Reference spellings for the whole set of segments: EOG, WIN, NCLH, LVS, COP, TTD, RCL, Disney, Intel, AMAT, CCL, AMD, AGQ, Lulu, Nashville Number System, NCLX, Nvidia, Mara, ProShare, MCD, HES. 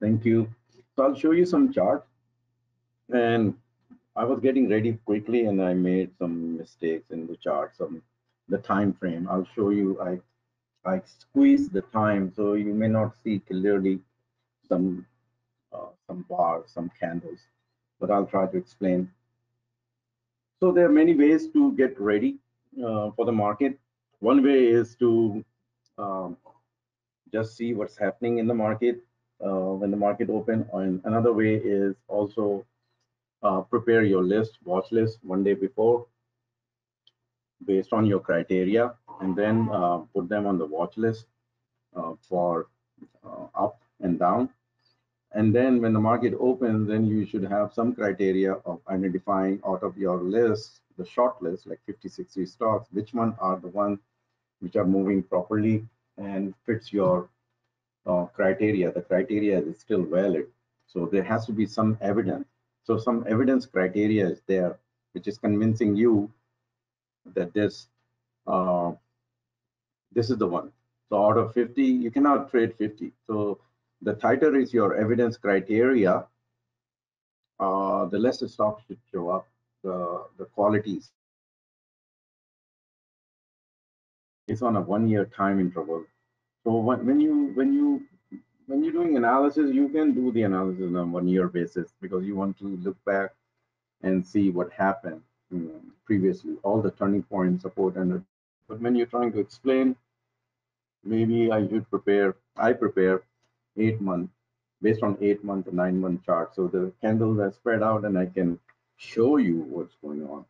Thank you. So I'll show you some charts. And I was getting ready quickly and I made some mistakes in the charts on the time frame. I'll show you, I squeezed the time, so you may not see clearly some bars, some candles, but I'll try to explain. So there are many ways to get ready for the market. One way is to just see what's happening in the market when the market opens. And another way is also prepare your list, watch list, one day before based on your criteria, and then put them on the watch list for up and down. And then when the market opens, then you should have some criteria of identifying out of your list, the short list, like 50, 60 stocks, which one are the ones which are moving properly and fits your criteria. The criteria is still valid. So there has to be some evidence. So some evidence criteria is there, which is convincing you that this is the one. So out of 50, you cannot trade 50. So the tighter is your evidence criteria, the less the stock should show up, the qualities. It's on a one-year time interval. So when you're doing analysis, you can do the analysis on a one-year basis because you want to look back and see what happened previously, all the turning points, support, and. But when you're trying to explain, maybe I prepare 8 month, based on 8 month to 9 month chart. So the candles are spread out and I can show you what's going on.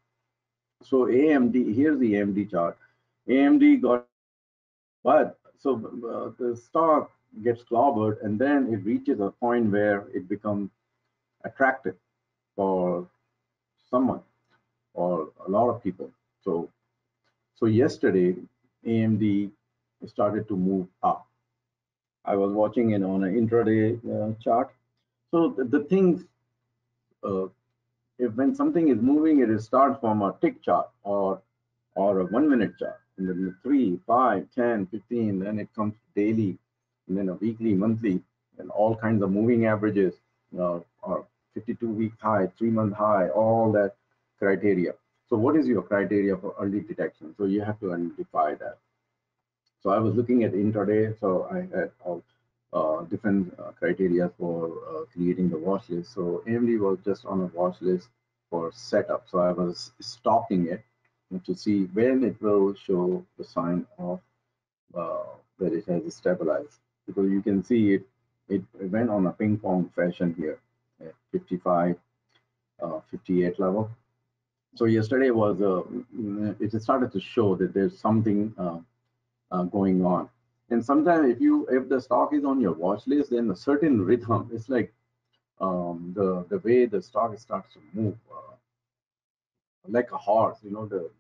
So AMD, here's the AMD chart. AMD got, but so the stock gets clobbered and then it reaches a point where it becomes attractive for someone or a lot of people. So yesterday AMD started to move up. I was watching it on an intraday chart. So the things, when something is moving, it starts from a tick chart or a 1 minute chart, and then 3, 5, 10, 15, then it comes daily, and then a weekly, monthly, and all kinds of moving averages, or 52-week high, 3-month high, all that criteria. So what is your criteria for early detection? So you have to identify that. So I was looking at intraday, so I had all different criteria for creating the watch list. So AMD was just on a watch list for setup. So I was stopping it to see when it will show the sign of that it has stabilized, because you can see it went on a ping pong fashion here at 55, 58 level. So yesterday was it started to show that there's something going on. And sometimes if the stock is on your watch list, then a certain rhythm, it's like the way the stock starts to move, like a horse, you know, the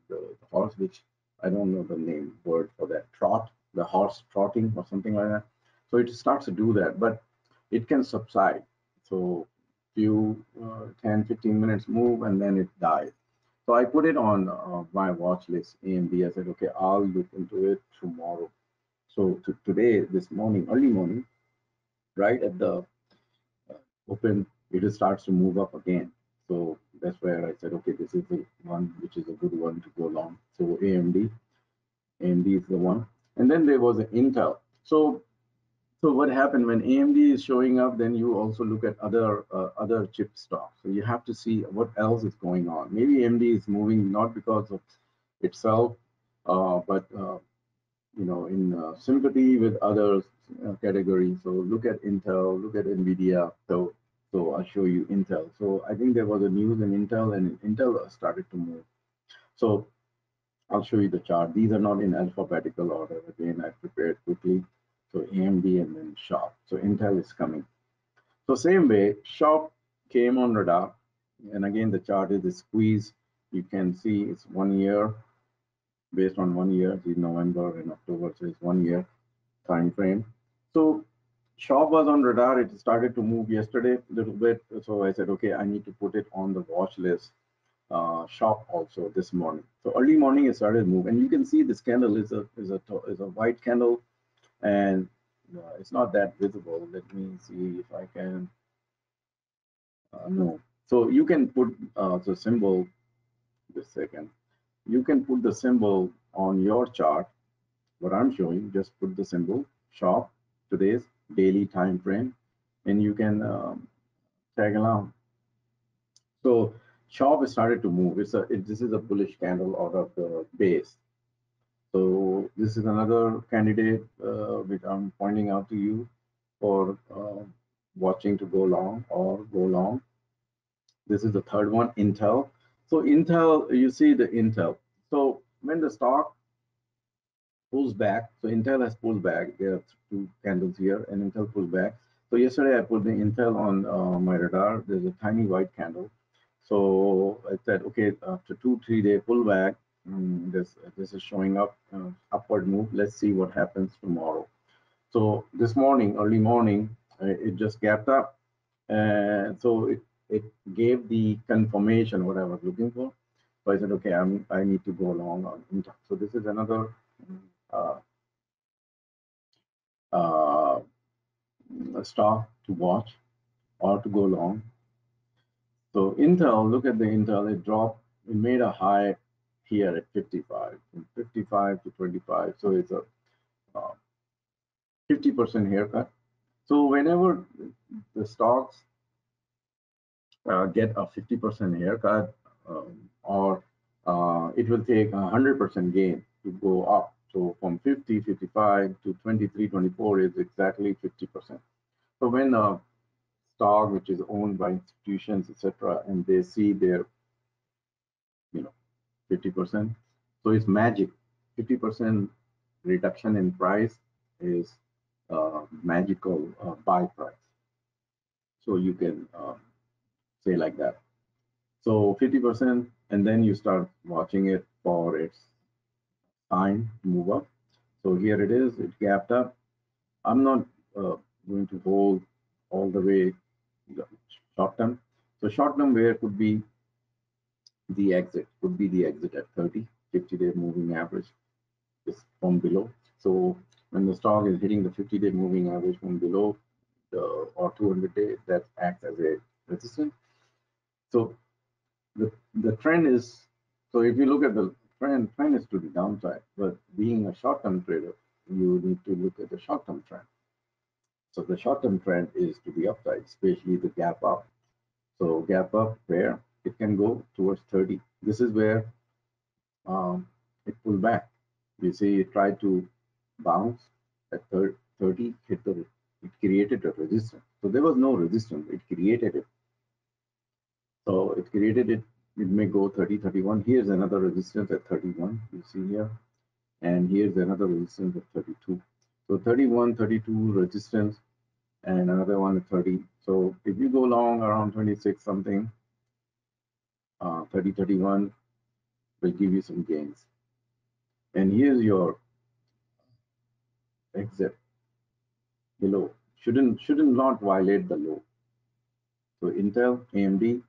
horse, which I don't know the name word for that, trot, the horse trotting or something like that. So it starts to do that, but it can subside. So few 10, 15 minutes move and then it dies. So I put it on my watch list, AMD. I said, okay, I'll look into it tomorrow. So today, this morning, early morning, right at the open, it starts to move up again. So that's where I said, okay, this is the one, which is a good one to go long. So AMD is the one. And then there was an Intel. So what happened when AMD is showing up, then you also look at other chip stocks. So you have to see what else is going on. Maybe AMD is moving not because of itself, but you know, in sympathy with other categories. So look at Intel, look at Nvidia. So I'll show you Intel. So I think there was a news in Intel, and Intel started to move. So I'll show you the chart. These are not in alphabetical order. Again, I prepared quickly. So AMD and then SHOP. So Intel is coming. So same way, SHOP came on radar. And again, the chart is a squeeze. You can see it's 1 year, based on 1 year, the November and October, so it's 1 year time frame. So SHOP was on radar. It started to move yesterday a little bit. So I said, okay, I need to put it on the watch list. SHOP also this morning. So early morning, it started to move. And you can see this candle is a white candle. And it's not that visible. Let me see if I can. No, so you can put the symbol. Just a second. You can put the symbol on your chart. What I'm showing, just put the symbol shop, today's daily time frame, and you can tag along. So shop has started to move. This is a bullish candle out of the base. So this is another candidate which I'm pointing out to you for watching to go long or go long. This is the third one, Intel. So Intel, you see the Intel. So when the stock pulls back, so Intel has pulled back. There are two candles here, and Intel pulls back. So yesterday I put the Intel on my radar. There's a tiny white candle. So I said, okay, after 2-3 day pullback, this is showing up upward move. Let's see what happens tomorrow. So this morning, early morning, it just gapped up, and so it gave the confirmation what I was looking for. So I said, okay, I need to go long on Intel. So this is another stock to watch or to go long. So Intel, look at the Intel. It dropped. It made a high here at 55, from 55 to 25. So it's a 50% haircut. So whenever the stocks get a 50% haircut, or it will take a 100% gain to go up. So from 50, 55 to 23, 24 is exactly 50%. So when a stock which is owned by institutions, etc., and they see their 50%, so it's magic. 50% reduction in price is magical buy price. So you can say like that. So 50%, and then you start watching it for its time to move up. So here it is. It gapped up. I'm not going to hold all the way short term. So short term, where could be the exit, could be the exit at 30, 50-day moving average is from below. So when the stock is hitting the 50-day moving average from below, or 200-day, that acts as a resistance. So the trend is, so if you look at the trend is to the downside, but being a short-term trader, you need to look at the short-term trend. So the short-term trend is to the upside, especially the gap up. So gap up where? It can go towards 30. This is where it pulled back. You see, it tried to bounce at 30, hit the, it created a resistance. So there was no resistance, it created it. So it created it, it may go 30, 31. Here's another resistance at 31, you see here. And here's another resistance at 32. So 31, 32 resistance, and another one at 30. So if you go long around 26 something, 30, 31 will give you some gains. And here's your exit below. Shouldn't not violate the low. So Intel, AMD.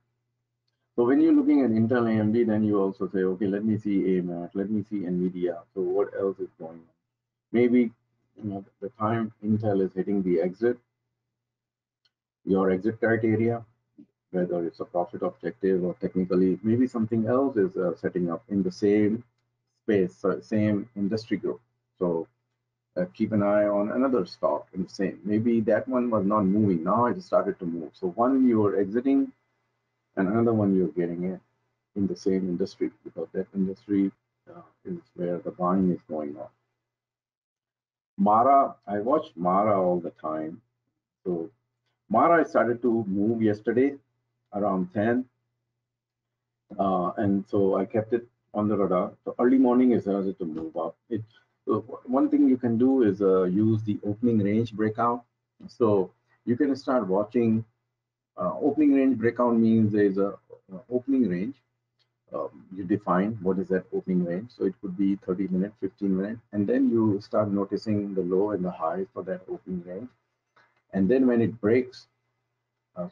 So when you're looking at Intel, AMD, then you also say, okay, let me see AMAT, let me see Nvidia. So what else is going on? Maybe the time Intel is hitting the exit, your exit criteria, whether it's a profit objective or technically, maybe something else is setting up in the same space, same industry group. So keep an eye on another stock in the same. Maybe that one was not moving. Now it started to move. So one you are exiting and another one you're getting in the same industry, because that industry is where the buying is going on. Mara, I watch Mara all the time. So Mara started to move yesterday around 10, and so I kept it on the radar. So early morning is started to move up. So one thing you can do is use the opening range breakout. So you can start watching opening range breakout. Means there is a opening range. You define what is that opening range. So it could be 30 minutes, 15 minutes, and then you start noticing the low and the high for that opening range. And then when it breaks,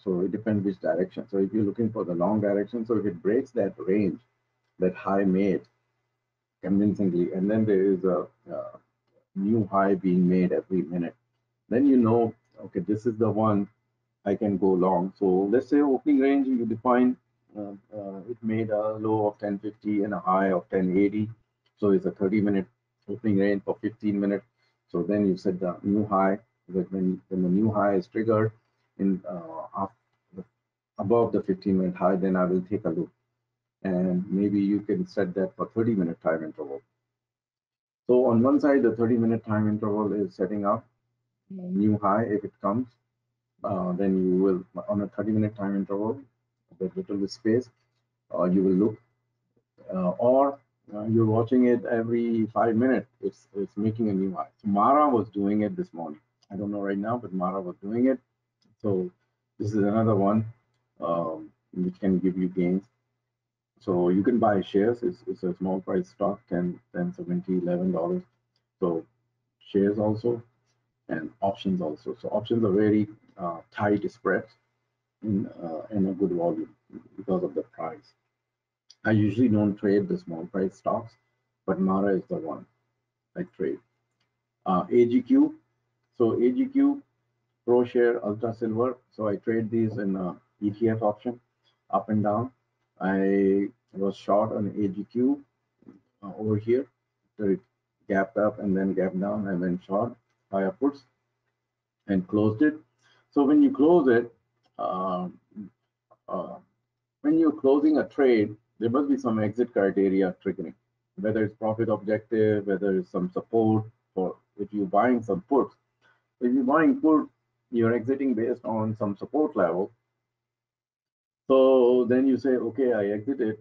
so it depends which direction. So if you're looking for the long direction, so if it breaks that range, that high made convincingly, and then there is a new high being made every minute. then you know, okay, this is the one I can go long. So let's say opening range, you define it made a low of 1050 and a high of 1080. So it's a 30-minute opening range for 15 minutes. So then you set the new high. That when the new high is triggered in above the 15-minute high, then I will take a look. And maybe you can set that for 30-minute time interval. So on one side, the 30-minute time interval is setting up new high. If it comes, then you will, on a 30-minute time interval, that little space, you will look, or you're watching it every 5 minutes. It's making a new high. So Mara was doing it this morning. I don't know right now, but Mara was doing it. So this is another one which can give you gains. So you can buy shares. It's a small price stock, $10, $10.70, $11. So shares also, and options also. So options are very tight spreads and a good volume because of the price. I usually don't trade the small price stocks, but Mara is the one I trade. AGQ. So AGQ, ProShare, Ultra Silver. So I trade these in ETF option, up and down. I was short on AGQ over here. So it gapped up and then gapped down. I went short by upwards and closed it. So when you close it, when you're closing a trade, there must be some exit criteria triggering, whether it's profit objective, whether it's some support, or if you're buying some puts. If you're buying put, you're exiting based on some support level. So then you say, okay, I exited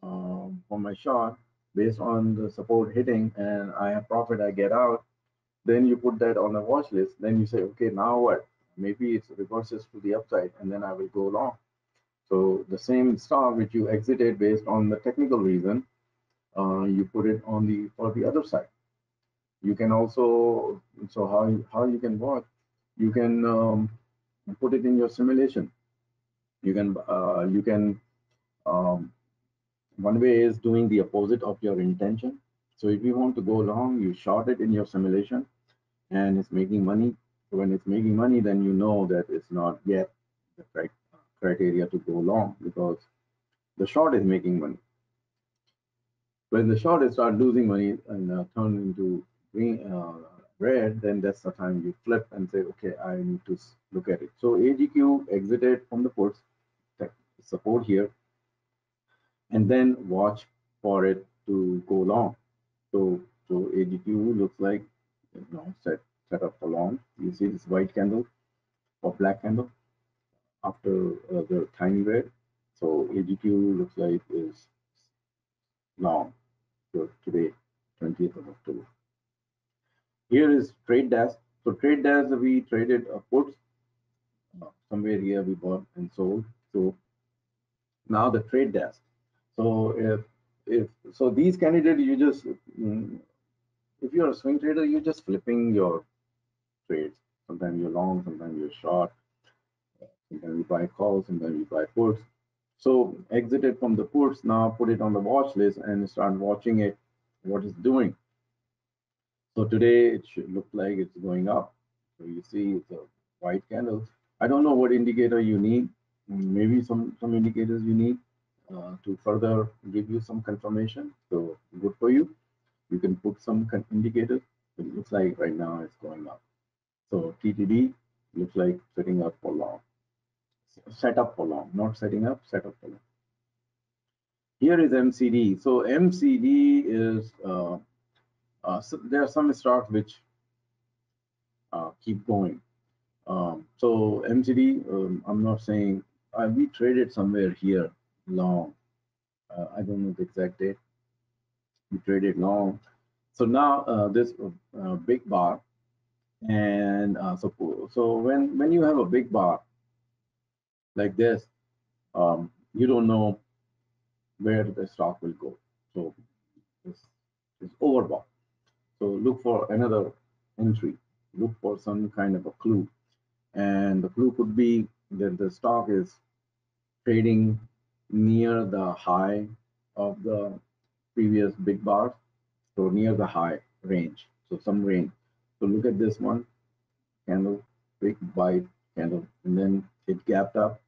from my short based on the support hitting and I have profit, I get out. Then you put that on a watch list. Then you say, okay, now what? Maybe it reverses to the upside and then I will go long. So the same stock which you exited based on the technical reason, you put it on the, for the other side. You can also, so how you can watch, you can put it in your simulation. You can one way is doing the opposite of your intention. So if you want to go long, you short it in your simulation and it's making money. So when it's making money, then you know that it's not yet the right criteria to go long because the short is making money. When the short is start losing money and turn into green, red, then that's the time you flip and say, okay, I need to look at it. So AGQ exited from the puts, support here, and then watch for it to go long. So AGQ looks like, you know, set up for long. You see this white candle or black candle after the tiny red. So AGQ looks like is long. So today, 20th of October. Here is trade desk. So trade desk, we traded puts somewhere here. We bought and sold. So now the trade desk. So if these candidates, you just if you're a swing trader, you're just flipping your trades. Sometimes you're long, sometimes you're short. Sometimes you buy calls, sometimes you buy puts. So exited from the puts, now put it on the watch list and start watching it, what it's doing. So today it should look like it's going up. So you see it's a white candle. I don't know what indicator you need. Maybe some indicators you need to further give you some confirmation. So good for you. You can put some indicators. It looks like right now it's going up. So TTD looks like setting up for long. Set up for long, not setting up, set up for long. Here is MCD. So MCD is so there are some stocks which keep going. So MCD, I'm not saying, we traded somewhere here long. I don't know the exact date. We traded long. So now this big bar, and so when you have a big bar like this, you don't know where the stock will go. So it's overbought. So look for another entry, look for some kind of a clue. And the clue could be that the stock is trading near the high of the previous big bar, so near the high range, so some range. So look at this one, candle, big wide candle, and then it gapped up,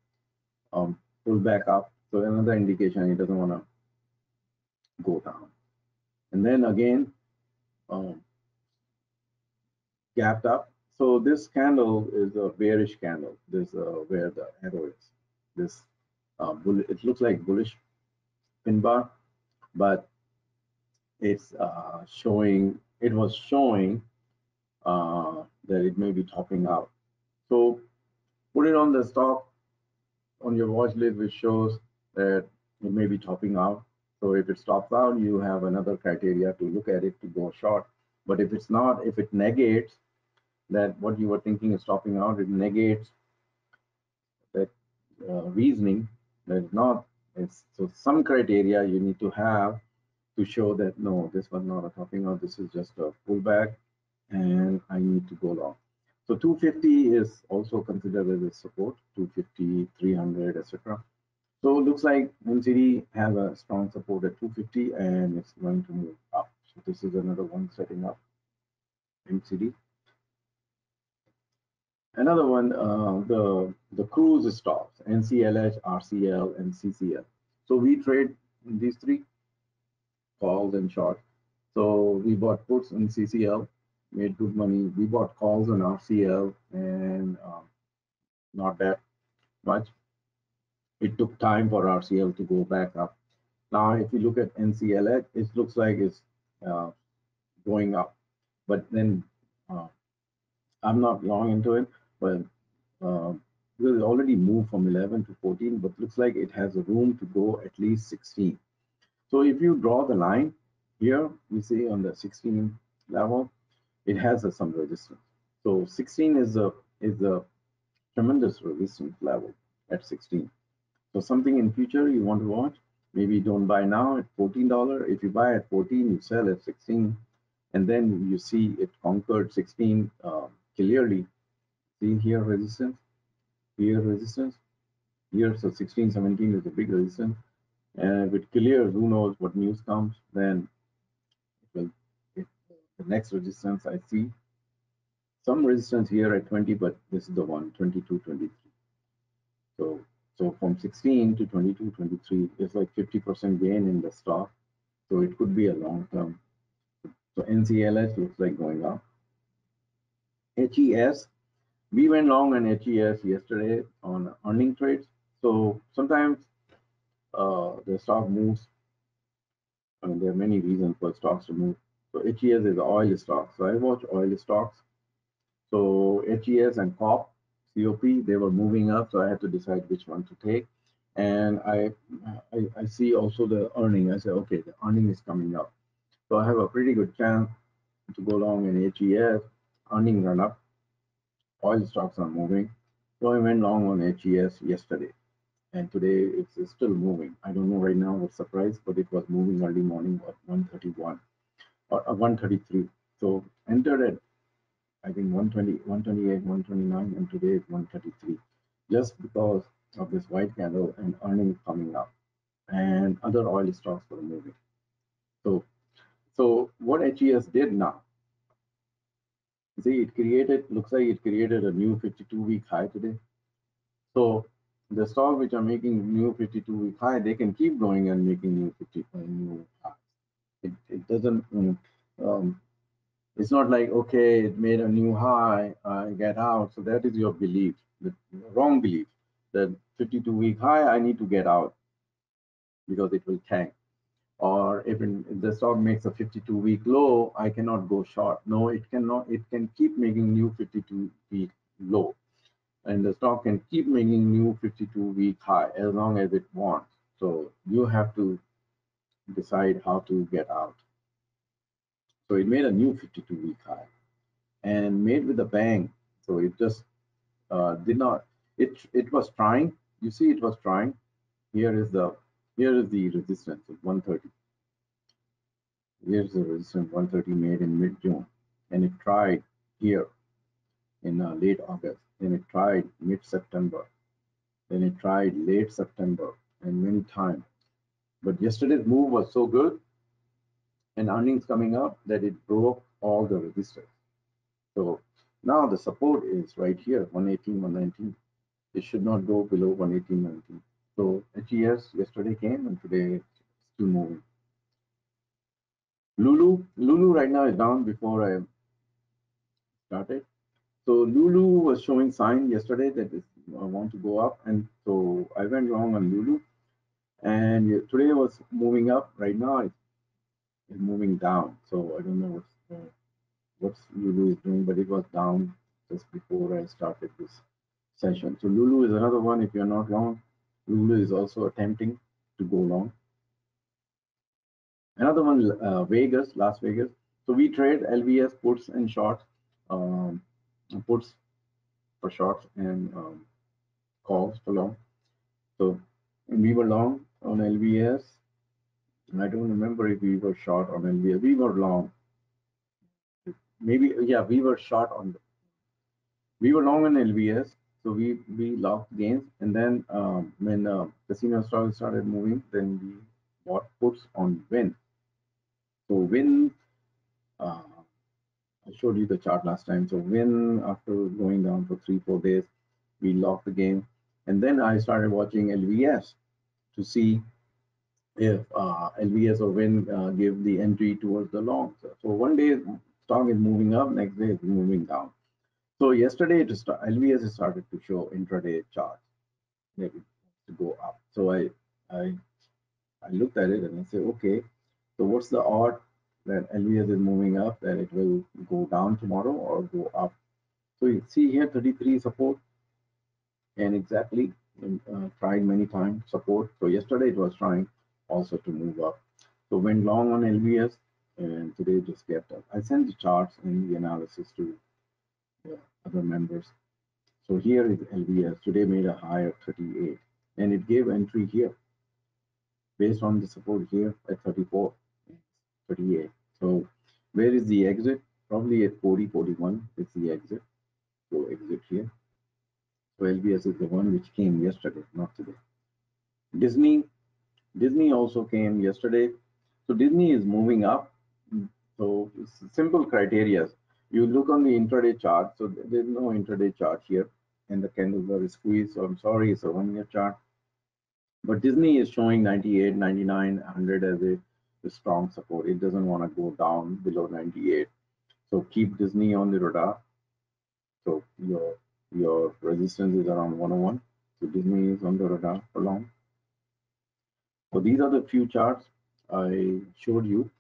pulled back up. So another indication it doesn't want to go down. And then again, gapped up. So this candle is a bearish candle. This where the arrow is. This it looks like bullish pin bar, but it's showing. It was showing that it may be topping out. So put it on the stop on your watch list, which shows that it may be topping out. So if it stops out, you have another criteria to look at it to go short. But if it's not, if it negates that what you were thinking is topping out, it negates that reasoning that it's not. It's, so some criteria you need to have to show that no, this was not a topping out, this is just a pullback and I need to go long. So 250 is also considered as a support, 250, 300, etc. So it looks like MCD has a strong support at 250 and it's going to move up. So this is another one setting up MCD. Another one, the cruise stops, NCLH, RCL, and CCL. So we trade these three, calls and shorts. So we bought puts on CCL, made good money. We bought calls on RCL and not that much. It took time for RCL to go back up. Now, if you look at NCLX, it looks like it's going up, but then I'm not long into it, but it already moved from 11 to 14, but looks like it has a room to go at least 16. So if you draw the line here, we see on the 16 level, it has some resistance. So 16 is a tremendous resistance level at 16. So something in future you want to watch, maybe don't buy now at $14. If you buy at 14, you sell at 16, and then you see it conquered 16. Clearly, see here resistance, here resistance, here. So 16, 17 is a big resistance. And if it clears, who knows what news comes, then it will, the next resistance I see, some resistance here at 20, but this is the one, 22, 23. So from 16 to 22, 23 is like 50% gain in the stock. So it could be a long term. So NCLH looks like going up. HES, we went long on HES yesterday on earning trades. So sometimes the stock moves. I mean, there are many reasons for stocks to move. So HES is oil stock. So I watch oil stocks. So HES and COP, they were moving up. So I had to decide which one to take. And I see also the earning. I said, okay, the earning is coming up. So I have a pretty good chance to go long in HES. Earning run up. Oil stocks are moving. So I went long on HES yesterday. And today it's still moving. I don't know right now what surprise, but it was moving early morning at 131 or 133. So entered at I think 120, 128, 129, and today it's 133, just because of this white candle and earnings coming up, and other oil stocks were moving. So what HES did now? See, it created, looks like it created a new 52-week high today. So the stock which are making new 52-week high, they can keep going and making new 52-week highs. It doesn't, it's not like, okay, it made a new high, I get out. So that is your belief, the wrong belief, that 52-week high, I need to get out because it will tank. Or if the stock makes a 52-week low, I cannot go short. No, it cannot, it can keep making new 52-week low. And the stock can keep making new 52-week high as long as it wants. So you have to decide how to get out. So it made a new 52-week high and made with a bang. So it just did not. It was trying. You see, it was trying. Here is the resistance of 130. Here's the resistance 130 made in mid-June, and it tried here in late August. Then it tried mid-September, then it tried late September, and many times. But yesterday's move was so good, and earnings coming up, that it broke all the resistance. So Now the support is right here, 118, 119. It should not go below 118, 119. So HES yesterday came and today it's still moving. Lulu right now is down before I started. So Lulu was showing sign yesterday that it want to go up, and so I went long on Lulu. And today was moving up. Right now it's moving down. So I don't know what Lulu is doing, but it was down just before I started this session. So Lulu is another one. If you're not long, Lulu is also attempting to go long. Another one, Las Vegas. So we trade LVS puts and shorts, puts for shorts and calls for long. So we were long on LVS. And I don't remember if we were short on LVS. We were long. Maybe, yeah, we were short on. We were long on LVS, so we locked gains, and then when casino stock started moving, then we bought puts on WIN. So WIN, I showed you the chart last time. So WIN, after going down for 3-4 days, we locked the game, and then I started watching LVS to see if LVS or WIN give the entry towards the long. So one day stock is moving up, next day it's moving down. So yesterday, LVS started to show intraday charts to go up. So I looked at it and I said, okay, so what's the odds that LVS is moving up, that it will go down tomorrow or go up? So you see here 33 support, and exactly tried many times support. So yesterday it was trying also to move up. So went long on LVS, and today it just kept up. I sent the charts and the analysis to other members. So here is LVS. Today made a high of 38, and it gave entry here based on the support here at 34, 38. So where is the exit? Probably at 40, 41. It's the exit. So exit here. So LVS is the one which came yesterday, not today. Disney also came yesterday. So Disney is moving up. So it's simple criteria. You look on the intraday chart. So there's no intraday chart here, and the candles are squeezed. So I'm sorry, it's a one-year chart. But Disney is showing 98, 99, 100 as a strong support. It doesn't want to go down below 98. So keep Disney on the radar. So your resistance is around 101. So Disney is on the radar for long. So these are the few charts I showed you.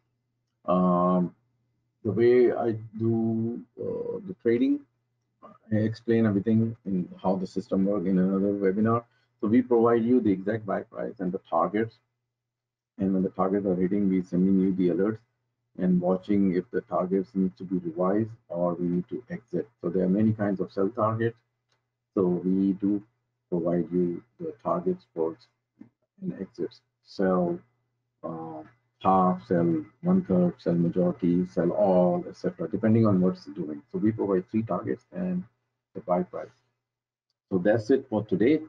The way I do the trading, I explain everything in how the system works in another webinar. So we provide you the exact buy price and the targets. And when the targets are hitting, we're sending you the alerts and watching if the targets need to be revised or we need to exit. So there are many kinds of sell targets. So we do provide you the targets for and exits. Sell, half, sell one-third, sell majority, sell all, etc., depending on what's doing. So we provide 3 targets and the buy price. So that's it for today.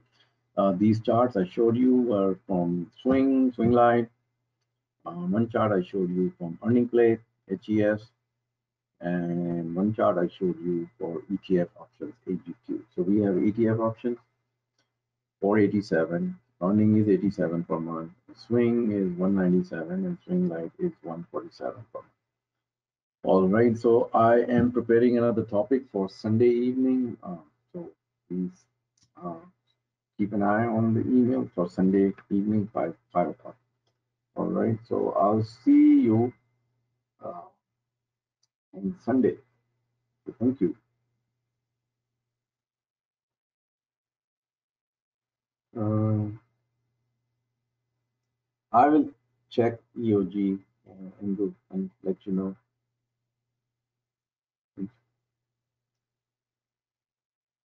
These charts I showed you were from swing line. One chart I showed you from earning plate, HES, and one chart I showed you for ETF options, AGQ. So we have ETF options, 487. Rounding is 87 per month, swing is 197, and swing light is 147 per month. All right, so I am preparing another topic for Sunday evening. So please keep an eye on the email for Sunday evening by 5 o'clock. All right, so I'll see you on Sunday. So thank you. I will check EOG and let you know.